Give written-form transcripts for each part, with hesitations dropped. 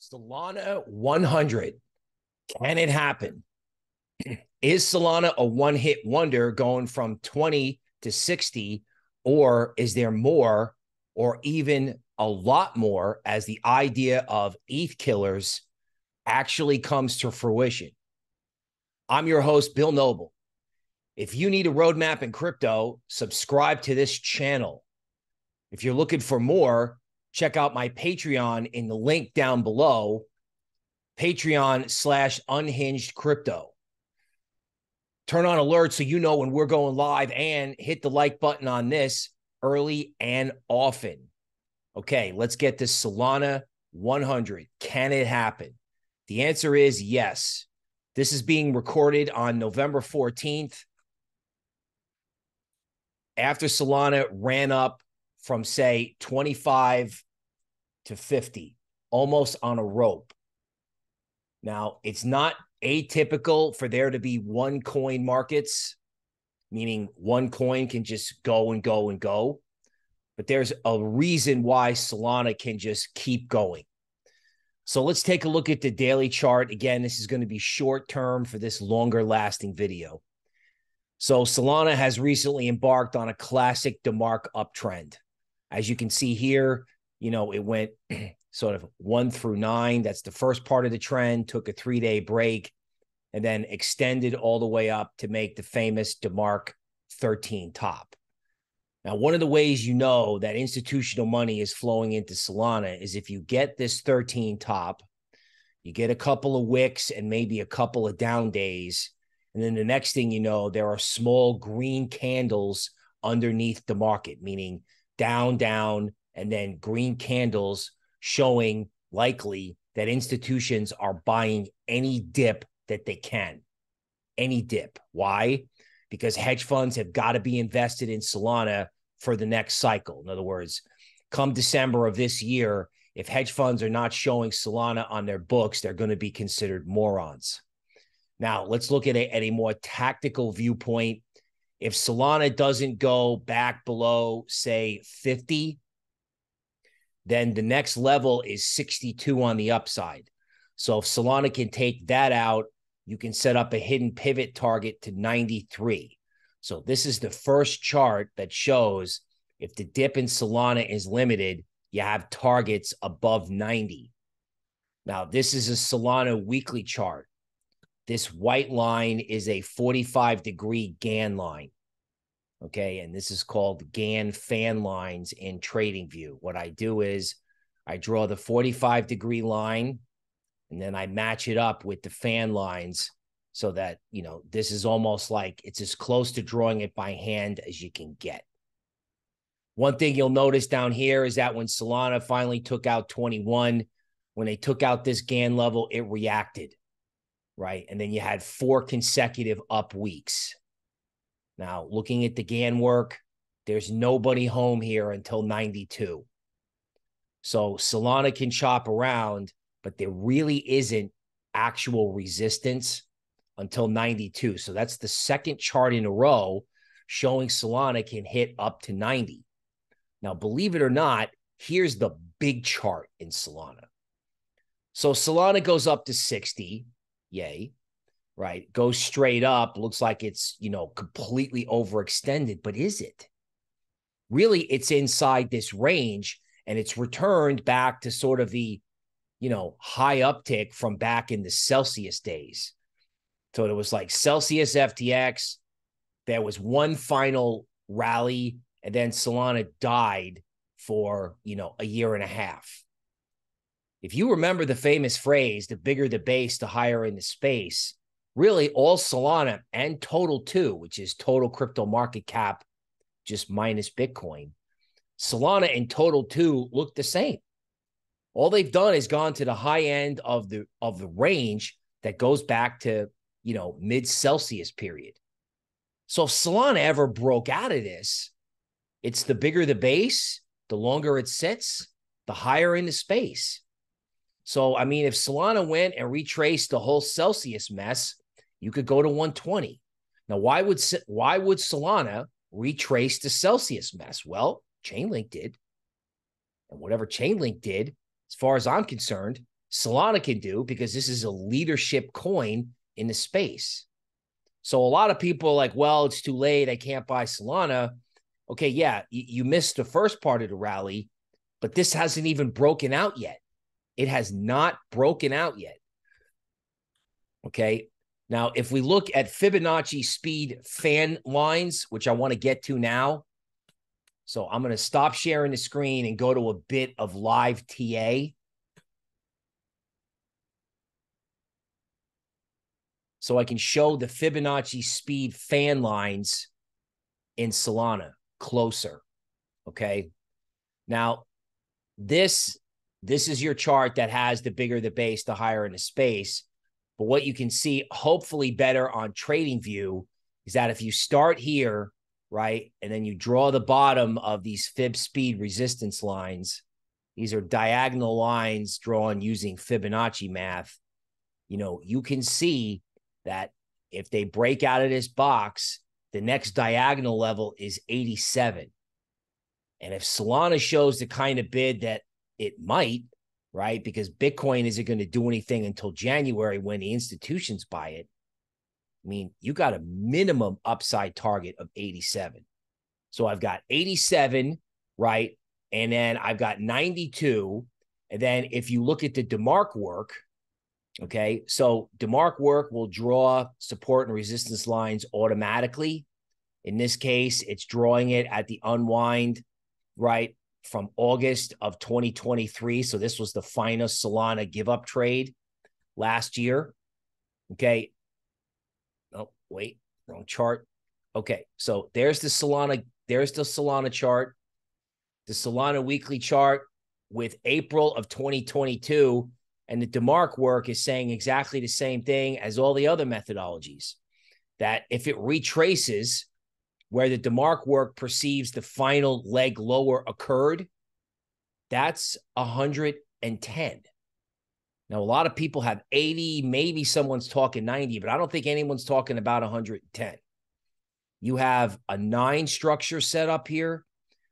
Solana 100. Can it happen? Is Solana a one-hit wonder going from 20 to 60, or is there more, or even a lot more, as the idea of ETH killers actually comes to fruition? I'm your host, Bill Noble. If you need a roadmap in crypto, subscribe to this channel. If you're looking for more, check out my Patreon in the link down below, Patreon/unhinged crypto. Turn on alerts so you know when we're going live, and hit the like button on this early and often. Okay, let's get this Solana 100. Can it happen? The answer is yes. This is being recorded on November 14th. After Solana ran up from, say, 25 to 50, almost on a rope. Now, it's not atypical for there to be one coin markets, meaning one coin can just go and go and go. But there's a reason why Solana can just keep going. So let's take a look at the daily chart. Again, this is going to be short term for this longer lasting video. So Solana has recently embarked on a classic DeMark uptrend. As you can see here, you know, it went sort of 1 through 9. That's the first part of the trend, took a 3-day break, and then extended all the way up to make the famous DeMark 13 top. Now, one of the ways you know that institutional money is flowing into Solana is if you get this 13 top, you get a couple of wicks and maybe a couple of down days, and then the next thing you know, there are small green candles underneath the market, meaning down, down, and then green candles showing likely that institutions are buying any dip that they can. Any dip. Why? Because hedge funds have got to be invested in Solana for the next cycle. In other words, come December of this year, if hedge funds are not showing Solana on their books, they're going to be considered morons. Now, let's look at a more tactical viewpoint. If Solana doesn't go back below, say, 50, then the next level is 62 on the upside. So if Solana can take that out, you can set up a hidden pivot target to 93. So this is the first chart that shows if the dip in Solana is limited, you have targets above 90. Now, this is a Solana weekly chart. This white line is a 45-degree Gann line, okay? And this is called Gann fan lines in TradingView. What I do is I draw the 45-degree line, and then I match it up with the fan lines so that, you know, this is almost like it's as close to drawing it by hand as you can get. One thing you'll notice down here is that when Solana finally took out 21, when they took out this Gann level, it reacted. Right? And then you had 4 consecutive up weeks. Now, looking at the Gann work, there's nobody home here until 92. So Solana can chop around, but there really isn't actual resistance until 92. So that's the second chart in a row showing Solana can hit up to 90. Now, believe it or not, here's the big chart in Solana. So Solana goes up to 60. Yay, right? Goes straight up. Looks like it's, you know, completely overextended, but is it? Really, it's inside this range, and it's returned back to sort of the, you know, high uptick from back in the Celsius days. So it was like Celsius, FTX. There was one final rally, and then Solana died for, you know, a year and a half. If you remember the famous phrase, the bigger the base, the higher in the space, really all Solana and Total 2, which is total crypto market cap, just minus Bitcoin, Solana and Total 2 look the same. All they've done is gone to the high end of the range that goes back to, you know, mid-Celsius period. So if Solana ever broke out of this, it's the bigger the base, the longer it sits, the higher in the space. So, I mean, if Solana went and retraced the whole Celsius mess, you could go to 120. Now, why would Solana retrace the Celsius mess? Well, Chainlink did. And whatever Chainlink did, as far as I'm concerned, Solana can do, because this is a leadership coin in the space. So a lot of people are like, well, it's too late, I can't buy Solana. Okay, yeah, you missed the first part of the rally, but this hasn't even broken out yet. It has not broken out yet. Okay, now if we look at Fibonacci speed fan lines, which I want to get to now, so I'm going to stop sharing the screen and go to a bit of live TA. So I can show the Fibonacci speed fan lines in Solana closer, okay? Now, this is your chart that has the bigger the base, the higher in the space. But what you can see, hopefully better on TradingView, is that if you start here, right, and then you draw the bottom of these Fib speed resistance lines, these are diagonal lines drawn using Fibonacci math, you know, you can see that if they break out of this box, the next diagonal level is 87. And if Solana shows the kind of bid that it might, right, because Bitcoin isn't going to do anything until January when the institutions buy it, I mean, you got a minimum upside target of 87. So I've got 87, right, and then I've got 92. And then if you look at the DeMark work, okay, so DeMark work will draw support and resistance lines automatically. In this case, it's drawing it at the unwind, right, from August of 2023. So this was the final Solana give up trade last year. Okay. Oh, wait, wrong chart. Okay, so there's the Solana chart, the Solana weekly chart with April of 2022. And the DeMark work is saying exactly the same thing as all the other methodologies, that if it retraces where the DeMark work perceives the final leg lower occurred, that's 110. Now, a lot of people have 80, maybe someone's talking 90, but I don't think anyone's talking about 110. You have a 9 structure set up here,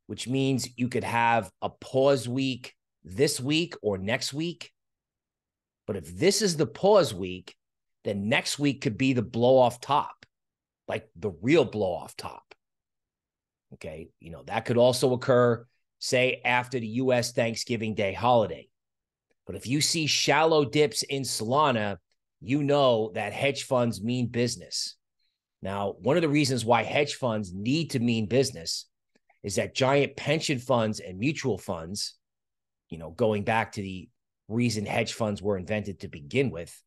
which means you could have a pause week this week or next week. But if this is the pause week, then next week could be the blow-off top, like the real blow-off top. Okay, you know, that could also occur, say, after the U.S. Thanksgiving Day holiday. But if you see shallow dips in Solana, you know that hedge funds mean business. Now, one of the reasons why hedge funds need to mean business is that giant pension funds and mutual funds, you know, going back to the reason hedge funds were invented to begin with,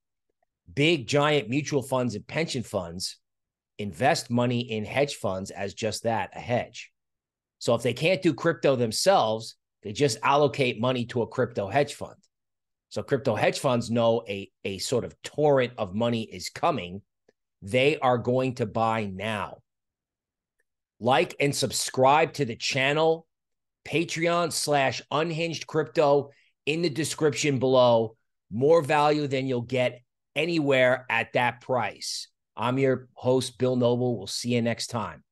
big giant mutual funds and pension funds invest money in hedge funds as just that, a hedge. So if they can't do crypto themselves, they just allocate money to a crypto hedge fund. So crypto hedge funds know a sort of torrent of money is coming. They are going to buy now. Like and subscribe to the channel, Patreon/Unhinged Crypto. In the description below, more value than you'll get anywhere at that price. I'm your host, Bill Noble. We'll see you next time.